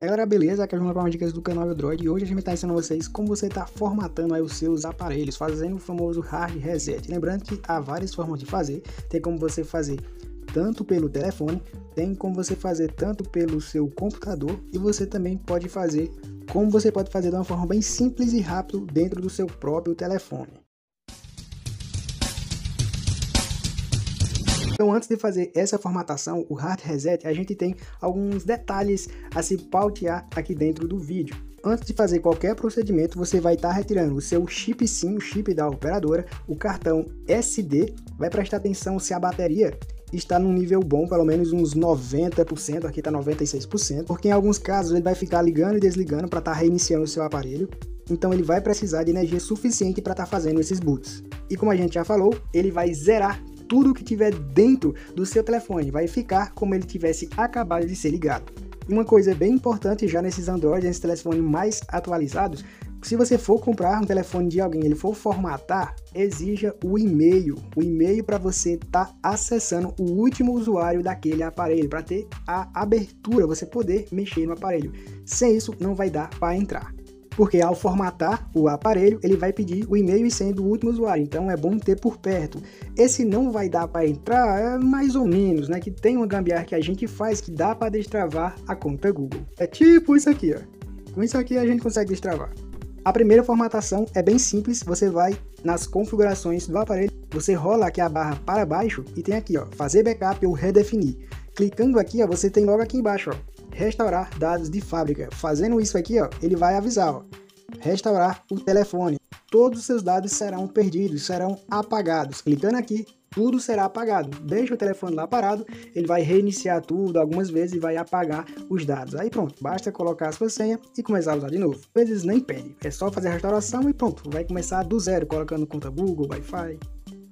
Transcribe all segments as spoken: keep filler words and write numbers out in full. E aí galera, beleza? Aqui é o João da Palma, dicas do canal Android, e hoje a gente está ensinando vocês como você está formatando aí os seus aparelhos, fazendo o famoso hard reset. Lembrando que há várias formas de fazer, tem como você fazer tanto pelo telefone, tem como você fazer tanto pelo seu computador, e você também pode fazer, como você pode fazer de uma forma bem simples e rápido dentro do seu próprio telefone. Então, antes de fazer essa formatação, o hard reset, a gente tem alguns detalhes a se pautear aqui dentro do vídeo. Antes de fazer qualquer procedimento, você vai estar retirando o seu chip SIM, o chip da operadora, o cartão S D, vai prestar atenção se a bateria está num nível bom, pelo menos uns noventa por cento, aqui está noventa e seis por cento, porque em alguns casos ele vai ficar ligando e desligando para estar reiniciando o seu aparelho. Então ele vai precisar de energia suficiente para estar fazendo esses boots. E como a gente já falou, ele vai zerar tudo que tiver dentro do seu telefone, vai ficar como ele tivesse acabado de ser ligado. Uma coisa bem importante já nesses Android, nesses telefones mais atualizados, se você for comprar um telefone de alguém, ele for formatar, exija o e-mail, o e-mail para você estar acessando o último usuário daquele aparelho, para ter a abertura, você poder mexer no aparelho. Sem isso não vai dar para entrar. Porque ao formatar o aparelho, ele vai pedir o e-mail e senha do último usuário, então é bom ter por perto. Esse não vai dar para entrar, é mais ou menos, né? Que tem uma gambiarra que a gente faz que dá para destravar a conta Google. É tipo isso aqui, ó. Com isso aqui a gente consegue destravar. A primeira formatação é bem simples, você vai nas configurações do aparelho, você rola aqui a barra para baixo e tem aqui, ó, fazer backup ou redefinir. Clicando aqui, ó, você tem logo aqui embaixo, ó, restaurar dados de fábrica. Fazendo isso aqui, ó, ele vai avisar, ó, restaurar o telefone, todos os seus dados serão perdidos, serão apagados. Clicando aqui, tudo será apagado. Deixa o telefone lá parado, ele vai reiniciar tudo algumas vezes e vai apagar os dados. Aí pronto, basta colocar a sua senha e começar a usar de novo. Às vezes nem pede, é só fazer a restauração e pronto, vai começar do zero, colocando conta Google, Wi-Fi.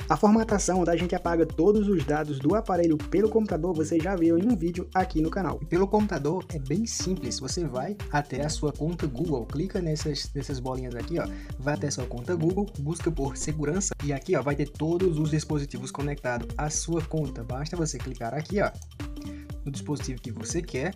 A formatação onde a gente apaga todos os dados do aparelho pelo computador, você já viu em um vídeo aqui no canal. Pelo computador é bem simples, você vai até a sua conta Google, clica nessas, nessas bolinhas aqui, ó, vai até a sua conta Google, busca por segurança e aqui, ó, vai ter todos os dispositivos conectados à sua conta. Basta você clicar aqui, ó, no dispositivo que você quer.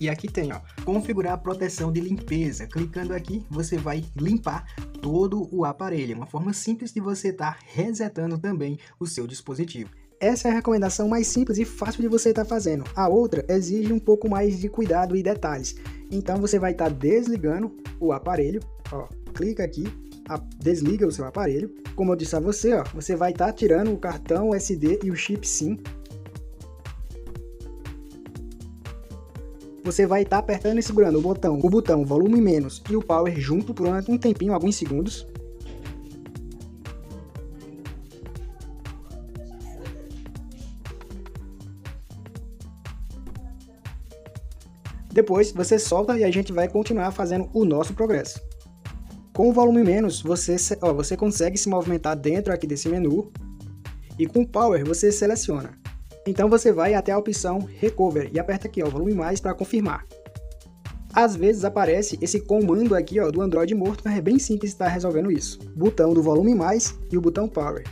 E aqui tem, ó, configurar a proteção de limpeza. Clicando aqui, você vai limpar todo o aparelho. Uma forma simples de você estar resetando também o seu dispositivo. Essa é a recomendação mais simples e fácil de você estar fazendo. A outra exige um pouco mais de cuidado e detalhes. Então você vai estar desligando o aparelho. Ó, clica aqui, desliga o seu aparelho. Como eu disse a você, ó, você vai estar tirando o cartão S D e o chip SIM. Você vai estar apertando e segurando o botão, o botão volume menos e o power junto por um tempinho, alguns segundos. Depois você solta e a gente vai continuar fazendo o nosso progresso. Com o volume menos, você, ó, você consegue se movimentar dentro aqui desse menu e com o power você seleciona. Então você vai até a opção Recover e aperta aqui, ó, volume mais para confirmar. Às vezes aparece esse comando aqui, ó, do Android morto, mas é bem simples estar resolvendo isso. Botão do volume mais e o botão Power.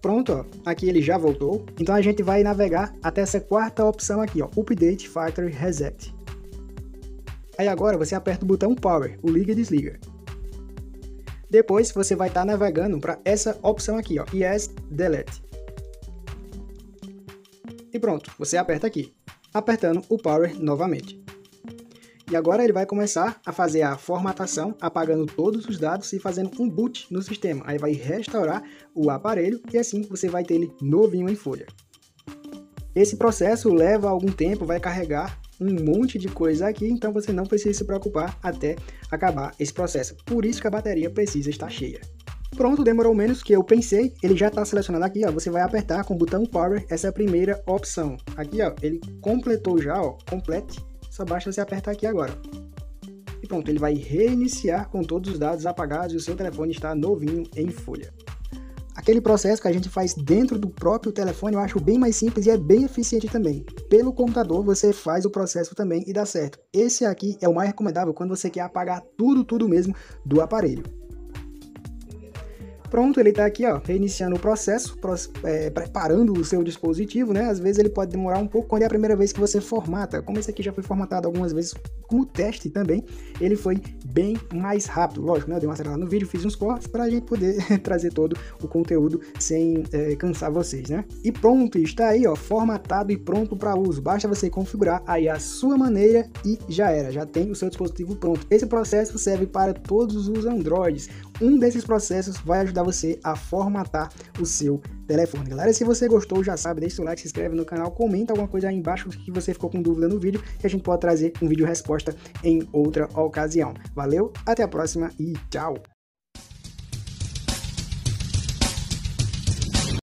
Pronto, ó, aqui ele já voltou. Então a gente vai navegar até essa quarta opção aqui, ó, Update Factory Reset. Aí agora você aperta o botão Power, o liga e desliga. Depois você vai estar navegando para essa opção aqui, ó, Yes, Delete. E pronto, você aperta aqui, apertando o Power novamente. E agora ele vai começar a fazer a formatação, apagando todos os dados e fazendo um boot no sistema. Aí vai restaurar o aparelho e assim você vai ter ele novinho em folha. Esse processo leva algum tempo, vai carregar um monte de coisa aqui, então você não precisa se preocupar até acabar esse processo. Por isso que a bateria precisa estar cheia. Pronto, demorou menos que eu pensei, ele já está selecionado aqui, ó, você vai apertar com o botão Power essa primeira opção. Aqui, ó, ele completou já, ó, complete, só basta você apertar aqui agora. E pronto, ele vai reiniciar com todos os dados apagados e o seu telefone está novinho em folha. Aquele processo que a gente faz dentro do próprio telefone eu acho bem mais simples e é bem eficiente também. Pelo computador você faz o processo também e dá certo. Esse aqui é o mais recomendável quando você quer apagar tudo, tudo mesmo do aparelho. Pronto, ele está aqui, ó, reiniciando o processo, é, preparando o seu dispositivo, né? Às vezes ele pode demorar um pouco quando é a primeira vez que você formata. Como esse aqui já foi formatado algumas vezes como teste também, ele foi bem mais rápido. Lógico, né? Eu dei uma acelerada no vídeo, fiz uns cortes para a gente poder trazer todo o conteúdo sem é, cansar vocês, né? E pronto, está aí, ó, formatado e pronto para uso. Basta você configurar aí a sua maneira e já era, já tem o seu dispositivo pronto. Esse processo serve para todos os Androids. Um desses processos vai ajudar você a formatar o seu telefone. Galera, se você gostou, já sabe, deixa o like, se inscreve no canal, comenta alguma coisa aí embaixo que você ficou com dúvida no vídeo, que a gente pode trazer um vídeo resposta em outra ocasião. Valeu, até a próxima e tchau!